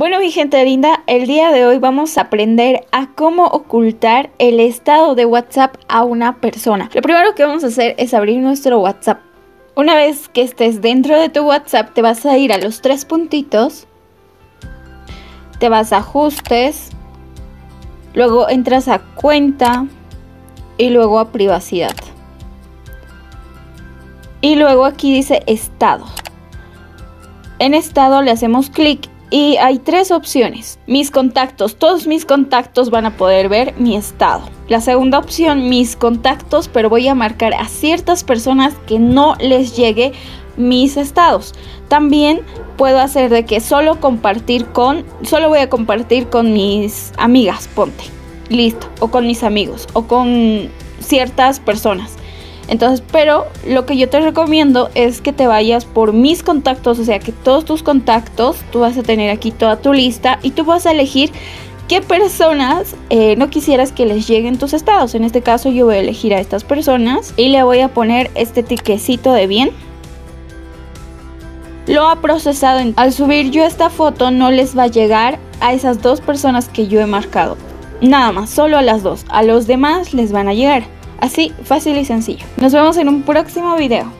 Bueno, mi gente linda, el día de hoy vamos a aprender a cómo ocultar el estado de WhatsApp a una persona. Lo primero que vamos a hacer es abrir nuestro WhatsApp. Una vez que estés dentro de tu WhatsApp, te vas a ir a los tres puntitos, te vas a ajustes, luego entras a cuenta y luego a privacidad. Y luego aquí dice estado. En estado le hacemos clic. Y hay tres opciones. Mis contactos. Todos mis contactos van a poder ver mi estado. La segunda opción, mis contactos, pero voy a marcar a ciertas personas que no les llegue mis estados. También puedo hacer de que solo voy a compartir con mis amigas, ponte. Listo. O con mis amigos. O con ciertas personas. Entonces, pero lo que yo te recomiendo es que te vayas por mis contactos, o sea que todos tus contactos, tú vas a tener aquí toda tu lista y tú vas a elegir qué personas no quisieras que les lleguen tus estados. En este caso yo voy a elegir a estas personas y le voy a poner este tiquecito de bien. Lo ha procesado, al subir yo esta foto no les va a llegar a esas dos personas que yo he marcado. Nada más, solo a las dos, a los demás les van a llegar. Así, fácil y sencillo. Nos vemos en un próximo video.